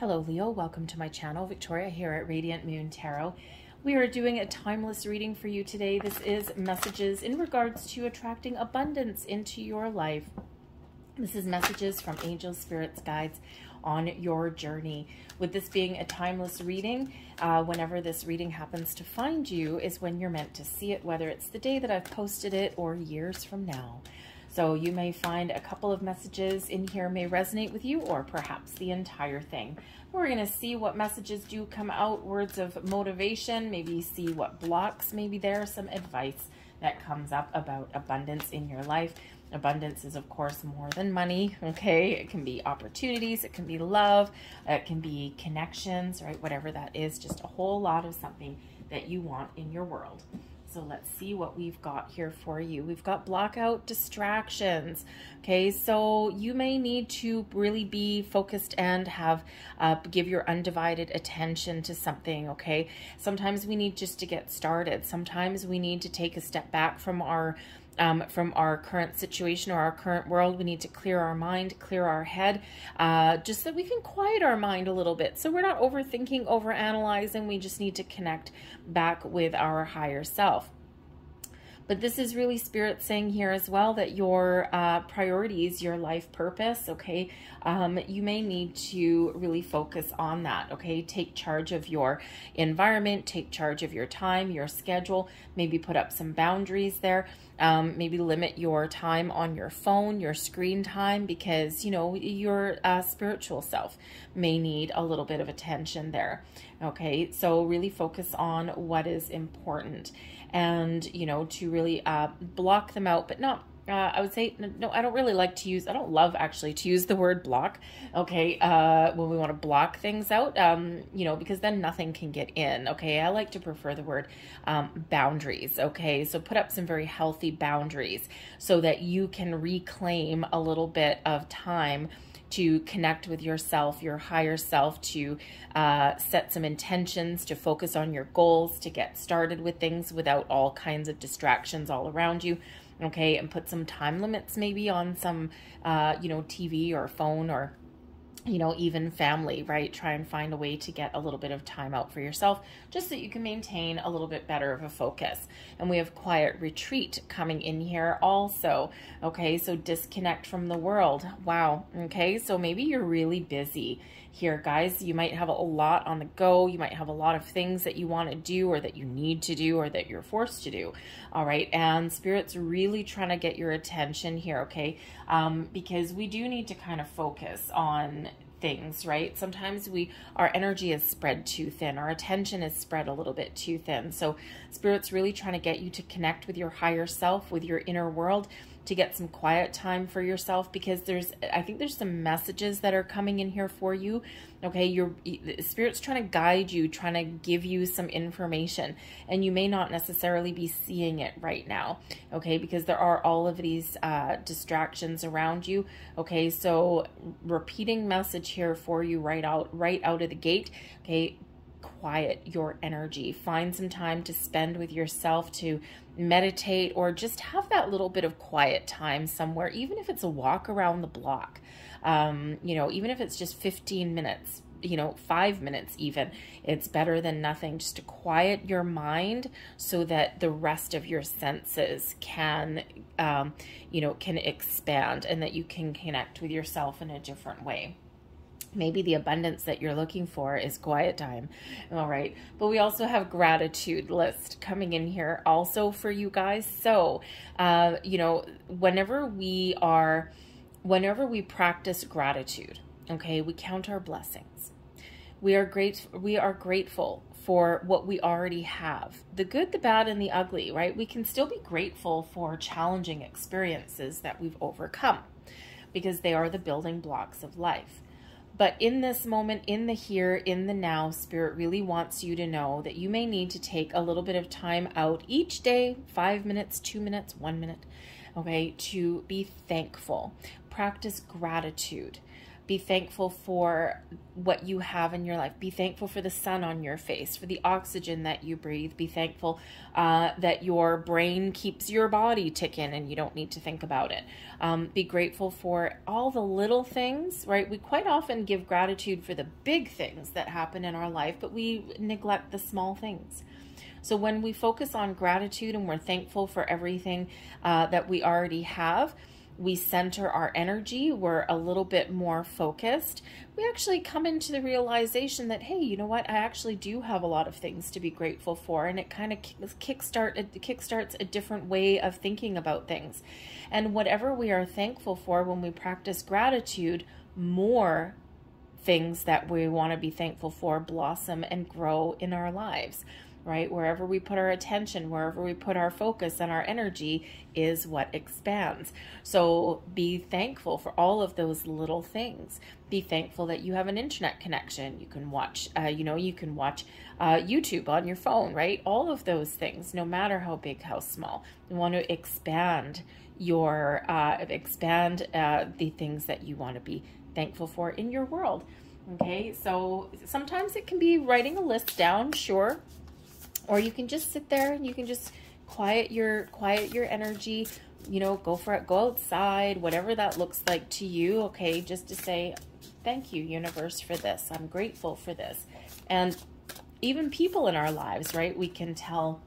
Hello Leo, welcome to my channel. Victoria here at Radiant Moon Tarot. We are doing a timeless reading for you today. This is messages in regards to attracting abundance into your life. This is messages from angels, spirits, guides on your journey. With this being a timeless reading, whenever this reading happens to find you is when you're meant to see it, whether it's the day that I've posted it or years from now. So you may find a couple of messages in here may resonate with you, or perhaps the entire thing. We're going to see what messages do come out, words of motivation, maybe see what blocks, maybe there's some advice that comes up about abundance in your life. Abundance is, of course, more than money, okay? It can be opportunities, it can be love, it can be connections, right? Whatever that is, just a whole lot of something that you want in your world. So let's see what we've got here for you. We've got block out distractions. Okay, so you may need to really be focused and have give your undivided attention to something, okay? Sometimes we need just to get started. Sometimes we need to take a step back from our current situation or our current world. We need to clear our mind, clear our head, just so we can quiet our mind a little bit. So we're not overthinking, overanalyzing. We just need to connect back with our higher self. But this is really Spirit saying here as well that your priorities, your life purpose, okay, you may need to really focus on that, okay? Take charge of your environment, take charge of your time, your schedule, maybe put up some boundaries there, maybe limit your time on your phone, your screen time, because, you know, your spiritual self may need a little bit of attention there, okay? So really focus on what is important and, you know, to really block them out, but not, I would say, no, I don't really like to use, I don't love actually to use the word block, okay, when we want to block things out, you know, because then nothing can get in, okay, I like to prefer the word boundaries, okay, so put up some very healthy boundaries so that you can reclaim a little bit of time to connect with yourself, your higher self, to set some intentions, to focus on your goals, to get started with things without all kinds of distractions all around you, okay? And put some time limits maybe on some, you know, TV or phone or, you know, even family, right? Try and find a way to get a little bit of time out for yourself just so you can maintain a little bit better of a focus. And we have quiet retreat coming in here also. Okay, so disconnect from the world. Wow. Okay, so maybe you're really busy here, guys. You might have a lot on the go. You might have a lot of things that you want to do or that you need to do or that you're forced to do. All right, and Spirit's really trying to get your attention here, okay? Because we do need to kind of focus on things, right? Sometimes we, our energy is spread too thin. Our attention is spread a little bit too thin. So Spirit's really trying to get you to connect with your higher self, with your inner world, to get some quiet time for yourself, because there's, I think there's some messages that are coming in here for you. Okay, your Spirit's trying to guide you, trying to give you some information, and you may not necessarily be seeing it right now. Okay, because there are all of these distractions around you. Okay, so repeating message here for you right out of the gate. Okay, quiet your energy. Find some time to spend with yourself, to meditate, or just have that little bit of quiet time somewhere, even if it's a walk around the block, you know, even if it's just 15 minutes, you know, 5 minutes even, it's better than nothing, just to quiet your mind so that the rest of your senses can, you know, can expand and that you can connect with yourself in a different way. Maybe the abundance that you're looking for is quiet time. All right. But we also have gratitude list coming in here also for you guys. So, you know, whenever we practice gratitude, okay, we count our blessings. We are grateful for what we already have. The good, the bad, and the ugly, right? We can still be grateful for challenging experiences that we've overcome because they are the building blocks of life. But in this moment, in the here, in the now, Spirit really wants you to know that you may need to take a little bit of time out each day, 5 minutes, 2 minutes, 1 minute, okay, to be thankful. Practice gratitude. Be thankful for what you have in your life. Be thankful for the sun on your face, for the oxygen that you breathe. Be thankful that your brain keeps your body ticking and you don't need to think about it. Be grateful for all the little things, right? We quite often give gratitude for the big things that happen in our life, but we neglect the small things. So when we focus on gratitude and we're thankful for everything that we already have, we center our energy, we're a little bit more focused. We actually come into the realization that, hey, you know what? I actually do have a lot of things to be grateful for, and it kind of kickstarts a different way of thinking about things. And whatever we are thankful for, when we practice gratitude, more things that we want to be thankful for blossom and grow in our lives, right? Wherever we put our attention, wherever we put our focus and our energy is what expands. So be thankful for all of those little things. Be thankful that you have an internet connection. You can watch, YouTube on your phone, right? All of those things, no matter how big, how small. You want to expand your, the things that you want to be thankful for in your world. Okay, so sometimes it can be writing a list down, sure. Or you can just sit there and you can just quiet your energy, you know, go for it, go outside, whatever that looks like to you, okay, just to say, thank you, universe, for this. I'm grateful for this. And even people in our lives, right, we can tell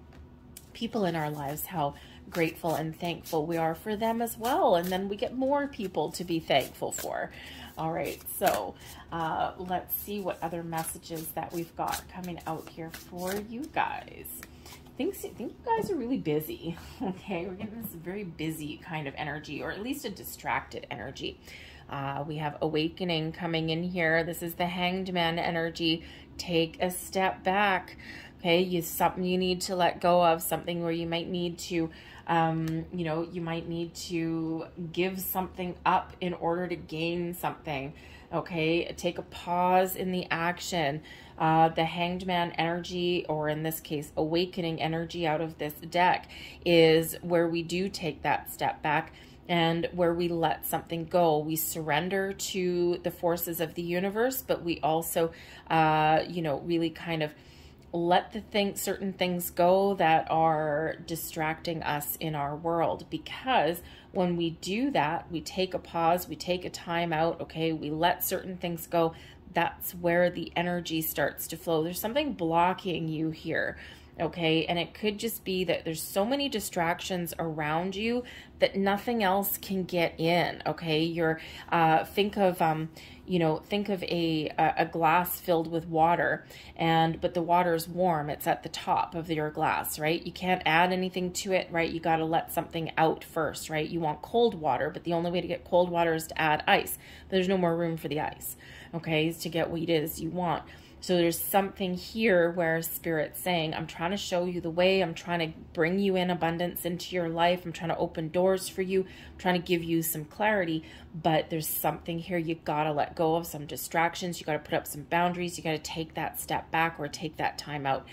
people in our lives how grateful and thankful we are for them as well. And then we get more people to be thankful for. All right, so let's see what other messages that we've got coming out here for you guys. I think you guys are really busy, okay? We're getting this very busy kind of energy, or at least a distracted energy. We have awakening coming in here. This is the Hanged Man energy. Take a step back, okay? Something you need to let go of, something where you might need to you might need to give something up in order to gain something. Okay, take a pause in the action. The Hanged Man energy, or in this case, awakening energy out of this deck, is where we do take that step back and where we let something go. We surrender to the forces of the universe, but we also, really kind of let certain things go that are distracting us in our world, because when we do that, we take a pause, we take a time out, okay, we let certain things go, that's where the energy starts to flow. There's something blocking you here, okay, and it could just be that there's so many distractions around you that nothing else can get in, okay? You're, think of a glass filled with water, but the water's warm, it's at the top of your glass, right? You can't add anything to it, right? You gotta let something out first, right? You want cold water, but the only way to get cold water is to add ice. There's no more room for the ice, okay, to get what it is you want. So there's something here where Spirit's saying, I'm trying to show you the way. I'm trying to bring you in abundance into your life. I'm trying to open doors for you. I'm trying to give you some clarity, but there's something here. You got to let go of some distractions. You got to put up some boundaries. You got to take that step back or take that time out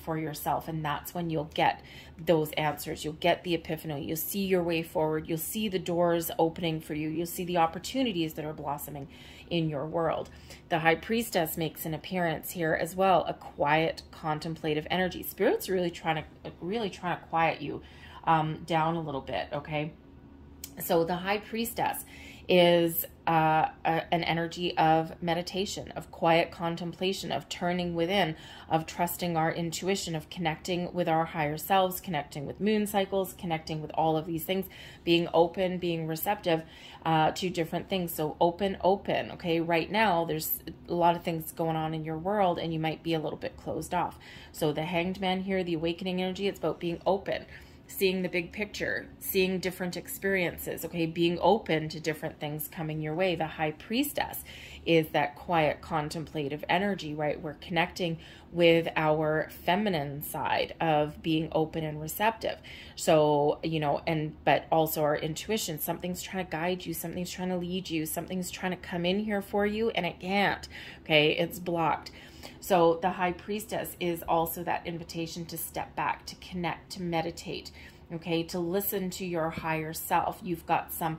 for yourself. And that's when you'll get those answers. You'll get the epiphany. You'll see your way forward. You'll see the doors opening for you. You'll see the opportunities that are blossoming in your world. The High Priestess makes an appearance here as well, a quiet, contemplative energy. Spirit's really trying to quiet you down a little bit, okay? So the High Priestess is an energy of meditation, of quiet contemplation, of turning within, of trusting our intuition, of connecting with our higher selves, connecting with moon cycles, connecting with all of these things, being open, being receptive to different things. So open, okay? Right now, there's a lot of things going on in your world and you might be a little bit closed off. So the Hanged Man here, the awakening energy, it's about being open, seeing the big picture, seeing different experiences, okay, being open to different things coming your way. The High Priestess is that quiet, contemplative energy, right? We're connecting with our feminine side of being open and receptive. So, but also our intuition, something's trying to guide you, something's trying to lead you, something's trying to come in here for you, and it can't, okay? It's blocked. So the High Priestess is also that invitation to step back, to connect, to meditate, okay, to listen to your higher self. You've got some,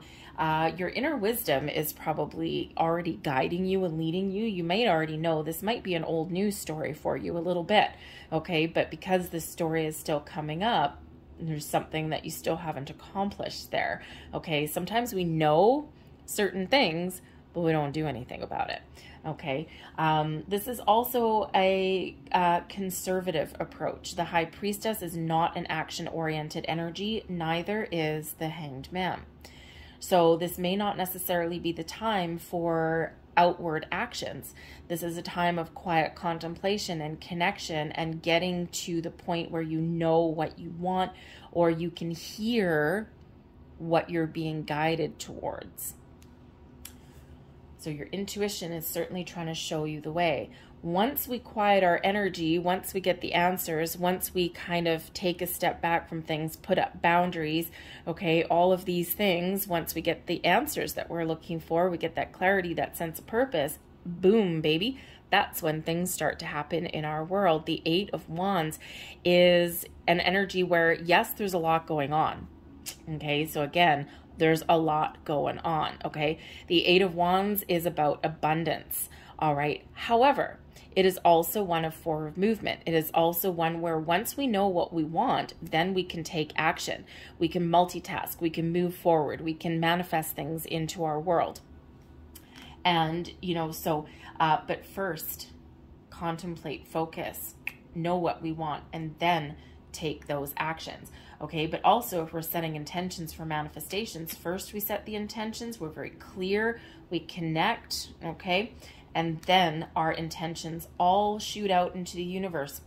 your inner wisdom is probably already guiding you and leading you. You might already know this might be an old news story for you a little bit, okay? But because this story is still coming up, there's something that you still haven't accomplished there, okay? Sometimes we know certain things, but we don't do anything about it, okay? This is also a conservative approach. The High Priestess is not an action-oriented energy, neither is the Hanged Man. So this may not necessarily be the time for outward actions. This is a time of quiet contemplation and connection and getting to the point where you know what you want, or you can hear what you're being guided towards. So your intuition is certainly trying to show you the way. Once we quiet our energy, once we get the answers, once we kind of take a step back from things, put up boundaries, okay, all of these things, once we get the answers that we're looking for, we get that clarity, that sense of purpose, boom, baby, that's when things start to happen in our world. The Eight of Wands is an energy where, yes, there's a lot going on, okay? So again, there's a lot going on, okay? The Eight of Wands is about abundance, all right? However, it is also one of forward movement. It is also one where once we know what we want, then we can take action. We can multitask. We can move forward. We can manifest things into our world. And, you know, so, but first, contemplate, focus, know what we want, and then take those actions. Okay, but also if we're setting intentions for manifestations, first we set the intentions, we're very clear, we connect, okay, and then our intentions all shoot out into the universe.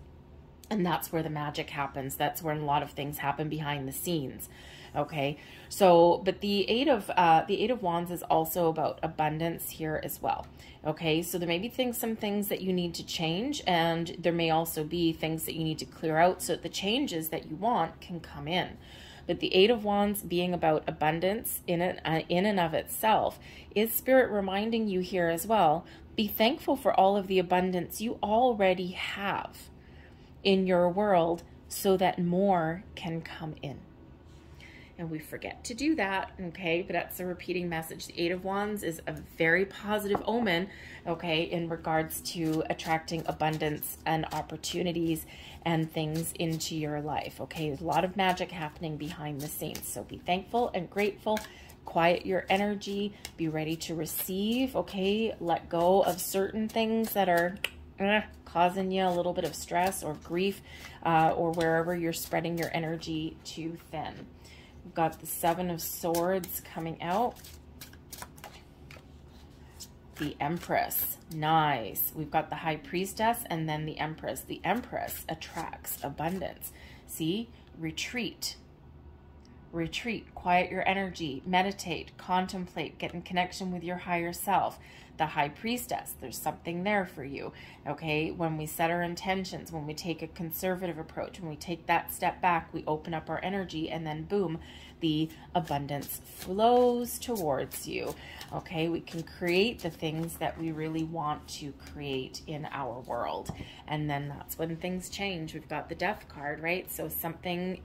And that's where the magic happens. That's where a lot of things happen behind the scenes. Okay, so, but the Eight of Wands is also about abundance here as well. Okay, so there may be some things that you need to change, and there may also be things that you need to clear out so that the changes that you want can come in. But the Eight of Wands being about abundance in and of itself is Spirit reminding you here as well, be thankful for all of the abundance you already have in your world so that more can come in. And we forget to do that, okay? But that's a repeating message. The Eight of Wands is a very positive omen, okay, in regards to attracting abundance and opportunities and things into your life, okay? There's a lot of magic happening behind the scenes. So be thankful and grateful. Quiet your energy. Be ready to receive, okay? Let go of certain things that are causing you a little bit of stress or grief or wherever you're spreading your energy too thin. We've got the Seven of Swords coming out. The Empress. Nice. We've got the High Priestess and then the Empress. The Empress attracts abundance. See? Retreat. Retreat. Quiet your energy. Meditate. Contemplate. Get in connection with your higher self. The High Priestess, there's something there for you, okay? When we set our intentions, when we take a conservative approach, when we take that step back, we open up our energy, and then boom, the abundance flows towards you, okay? We can create the things that we really want to create in our world, and then that's when things change. We've got the Death card, right? So something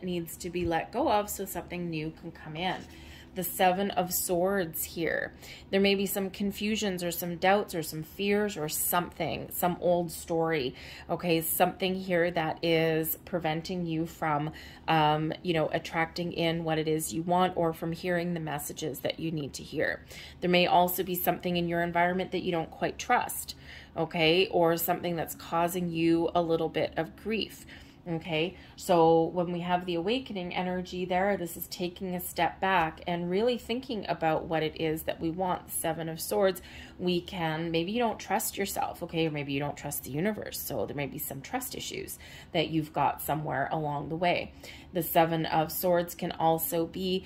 needs to be let go of so something new can come in. The Seven of Swords here. There may be some confusions or some doubts or some fears or something, some old story, okay? Something here that is preventing you from, you know, attracting in what it is you want or from hearing the messages that you need to hear. There may also be something in your environment that you don't quite trust, okay? Or something that's causing you a little bit of grief. Okay, so when we have the awakening energy there, this is taking a step back and really thinking about what it is that we want. Seven of Swords, we can, maybe you don't trust yourself, okay, or maybe you don't trust the universe, so there may be some trust issues that you've got somewhere along the way. The Seven of Swords can also be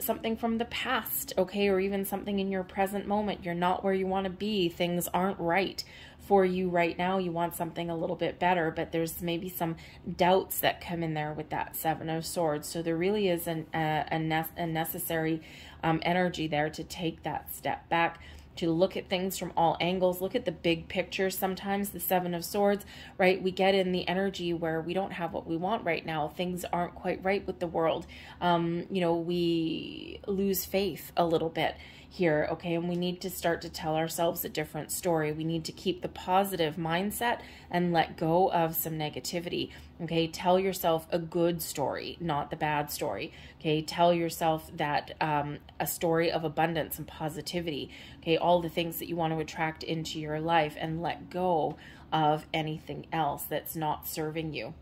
something from the past, okay, or even something in your present moment. You're not where you want to be, things aren't right for you right now. You want something a little bit better, but there's maybe some doubts that come in there with that Seven of Swords. So there really is a necessary energy there to take that step back to look at things from all angles, look at the big picture. Sometimes the Seven of Swords, right? We get in the energy where we don't have what we want right now. Things aren't quite right with the world. You know, we lose faith a little bit here, okay? And we need to start to tell ourselves a different story. We need to keep the positive mindset and let go of some negativity, okay? Tell yourself a good story, not the bad story, okay? Tell yourself that a story of abundance and positivity, okay? All the things that you want to attract into your life, and let go of anything else that's not serving you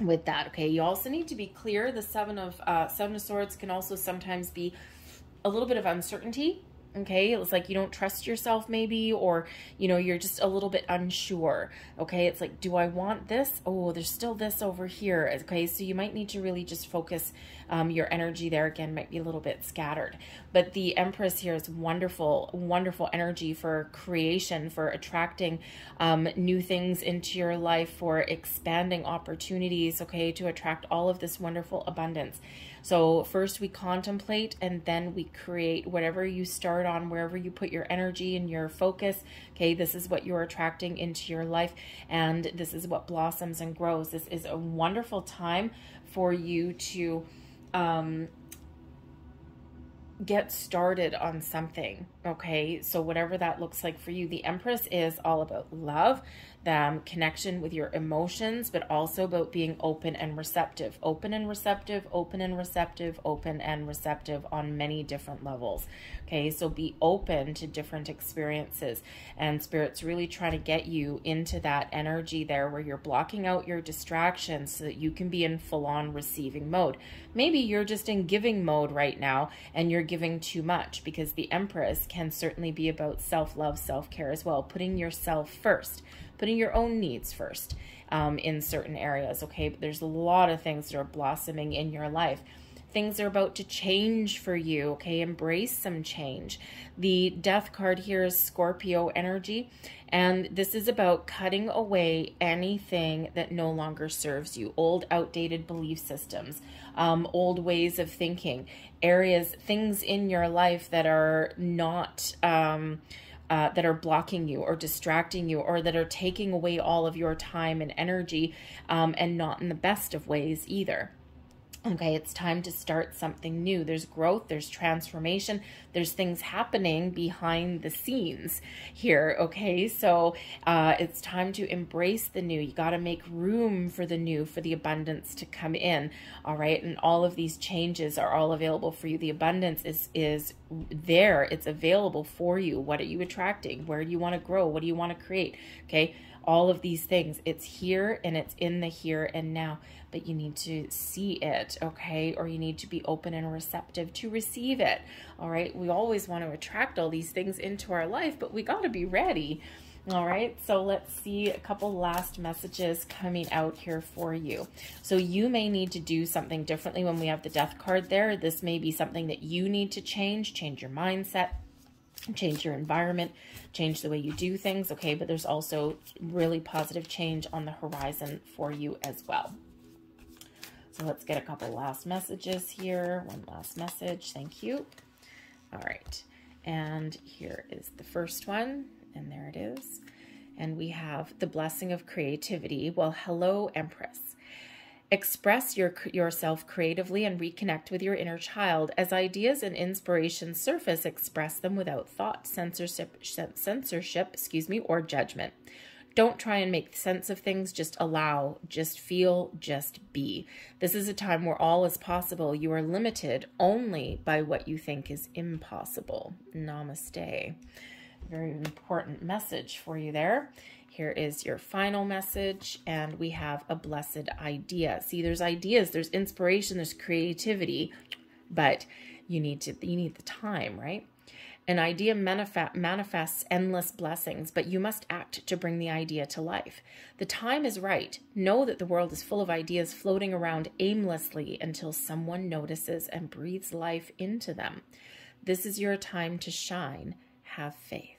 with that, okay? You also need to be clear. The Seven of Swords can also sometimes be a little bit of uncertainty, okay? It's like you don't trust yourself maybe, or, you know, you're just a little bit unsure, okay? It's like, do I want this? Oh, there's still this over here, okay? So you might need to really just focus your energy there. Again, might be a little bit scattered. But the Empress here is wonderful, wonderful energy for creation, for attracting new things into your life, for expanding opportunities, okay? To attract all of this wonderful abundance. So first we contemplate, and then we create. Whatever you start on, wherever you put your energy and your focus, okay, this is what you're attracting into your life, and this is what blossoms and grows. This is a wonderful time for you to get started on something, okay? So whatever that looks like for you. The Empress is all about love, the connection with your emotions, but also about being open and receptive, open and receptive, open and receptive, open and receptive on many different levels, okay? So be open to different experiences, and Spirit's really trying to get you into that energy there where you're blocking out your distractions so that you can be in full-on receiving mode. Maybe you're just in giving mode right now, and you're giving too much, because the Empress can certainly be about self-love, self-care as well, putting yourself first, putting your own needs first in certain areas, okay? But there's a lot of things that are blossoming in your life. Things are about to change for you, okay? Embrace some change. The Death card here is Scorpio energy, and this is about cutting away anything that no longer serves you. Old, outdated belief systems, old ways of thinking, areas, things in your life that are not... that are blocking you or distracting you, or that are taking away all of your time and energy, and not in the best of ways either. Okay, it's time to start something new. There's growth, there's transformation, there's things happening behind the scenes here, okay? So it's time to embrace the new. You got to make room for the new, for the abundance to come in, all right? And all of these changes are all available for you. The abundance is there. It's available for you. What are you attracting? Where do you want to grow? What do you want to create, okay? All of these things, it's here, and it's in the here and now, but you need to see it, okay? Or you need to be open and receptive to receive it, all right? We always want to attract all these things into our life, but we got to be ready, all right? So let's see a couple last messages coming out here for you. So you may need to do something differently when we have the Death card there. This may be something that you need to change your mindset, change your environment, change the way you do things, okay? But there's also really positive change on the horizon for you as well. So let's get a couple last messages here. One last message, thank you. All right, and here is the first one, and there it is. And we have the blessing of creativity. Well, hello, Empress. Express yourself creatively and reconnect with your inner child. As ideas and inspiration surface, express them without thought, censorship, or judgment. Don't try and make sense of things. Just allow, just feel, just be. This is a time where all is possible. You are limited only by what you think is impossible. Namaste. Very important message for you there. Here is your final message, and we have a blessed idea. See, there's ideas, there's inspiration, there's creativity, but you need the time, right? An idea manifests endless blessings, but you must act to bring the idea to life. The time is right. Know that the world is full of ideas floating around aimlessly until someone notices and breathes life into them. This is your time to shine. Have faith.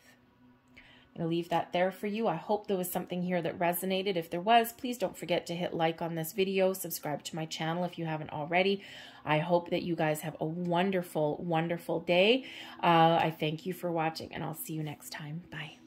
I'm going to leave that there for you. I hope there was something here that resonated. If there was, please don't forget to hit like on this video, subscribe to my channel if you haven't already. I hope that you guys have a wonderful, wonderful day. I thank you for watching, and I'll see you next time. Bye.